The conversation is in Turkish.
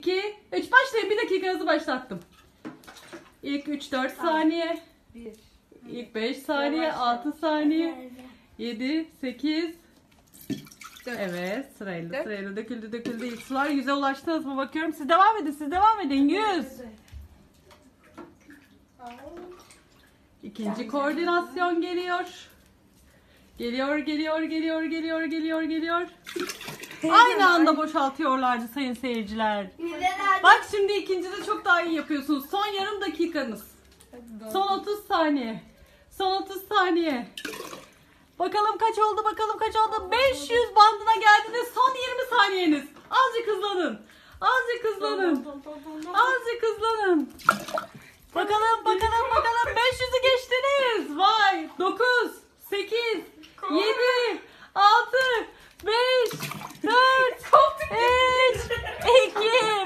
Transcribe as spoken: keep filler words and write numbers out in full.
iki, üç başlayın. Bir dakikanızı başlattım. İlk üç dört saniye. bir. İlk beş saniye, altı saniye. yedi, sekiz. Evet, sırayla sırayla döküldü döküldü. İlk sular yüze ulaştınız mı bakıyorum. Siz devam edin, siz devam edin. yüz. İkinci koordinasyon geliyor. Geliyor, geliyor, geliyor, geliyor, geliyor, geliyor. Aynı anda boşaltıyorlardı sayın seyirciler. Bak şimdi ikincide çok daha iyi yapıyorsunuz. Son yarım dakikanız. Son otuz saniye. Son otuz saniye. Bakalım kaç oldu, bakalım kaç oldu. beş yüz bandına geldiğinde son yirmi saniyeniz. Azıcık hızlanın. Azıcık hızlanın. Azıcık hızlanın. Bakalım, bakalım, bakalım. beş yüzü geçtiniz. Vay. dokuz, sekiz, yedi, altı, beş, dört, üç, iki,